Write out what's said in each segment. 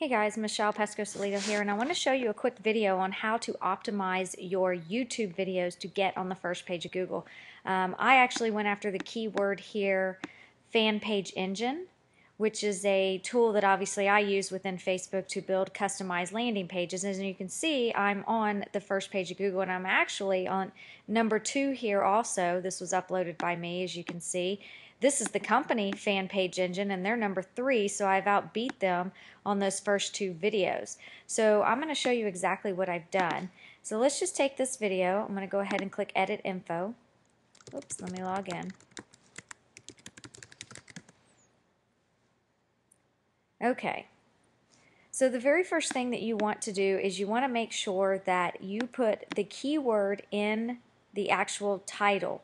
Hey guys, Michelle Pescosolido here, and I want to show you a quick video on how to optimize your YouTube videos to get on the first page of Google. I actually went after the keyword here, FanPage Engine, which is a tool that obviously I use within Facebook to build customized landing pages. As you can see, I'm on the first page of Google, and I'm actually on number 2 here also. This was uploaded by me, as you can see. This is the company FanPage Engine, and they're number 3, so I've outbeat them on those first 2 videos. So I'm going to show you exactly what I've done. So let's just take this video. I'm going to go ahead and click Edit Info. Oops, let me log in. Okay. So the very first thing that you want to do is you want to make sure that you put the keyword in the actual title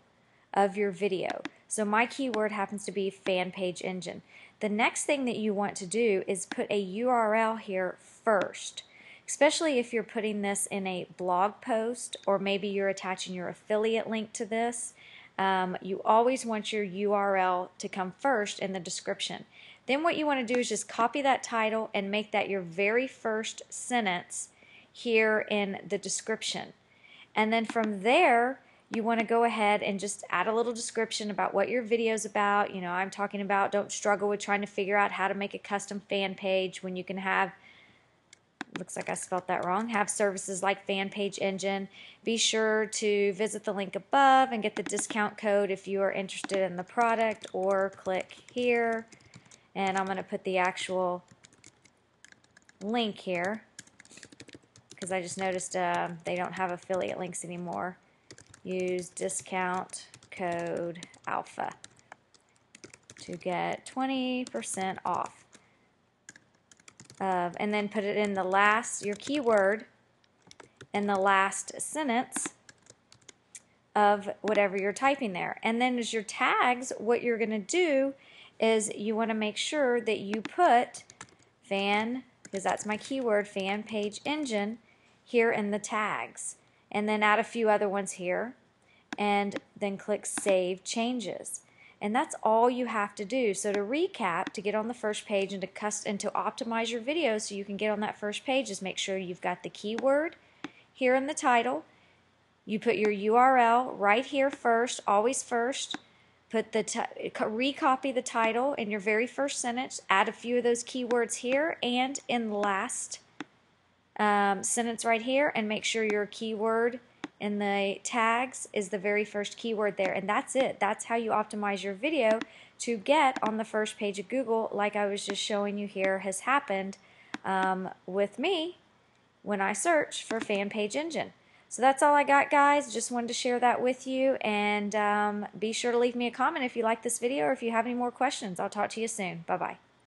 of your video. So my keyword happens to be FanPage Engine. The next thing that you want to do is put a URL here first, especially if you're putting this in a blog post or maybe you're attaching your affiliate link to this. You always want your URL to come first in the description. Then what you want to do is just copy that title and make that your very first sentence here in the description. And then from there, you want to go ahead and just add a little description about what your video's about. You know, I'm talking about don't struggle with trying to figure out how to make a custom fan page when you can have, looks like I spelled that wrong, have services like FanPage Engine. Be sure to visit the link above and get the discount code if you are interested in the product, or click here. And I'm going to put the actual link here because I just noticed they don't have affiliate links anymore. Use discount code alpha to get 20% off. And then put it in the last, your keyword, in the last sentence of whatever you're typing there. And then as your tags, what you're going to do is you want to make sure that you put fan, because that's my keyword, FanPage Engine, here in the tags. And then add a few other ones here, and then click Save Changes. And that's all you have to do. So to recap, to get on the first page and to optimize your video so you can get on that first page, is make sure you've got the keyword here in the title. You put your URL right here first, always first. Put the recopy the title in your very first sentence. Add a few of those keywords here and in the last sentence right here, and make sure your keyword in the tags is the very first keyword there, and that's it. That's how you optimize your video to get on the first page of Google, like I was just showing you here has happened with me when I search for FanPage Engine. So that's all I got, guys. Just wanted to share that with you, and be sure to leave me a comment if you like this video or if you have any more questions. I'll talk to you soon. Bye-bye.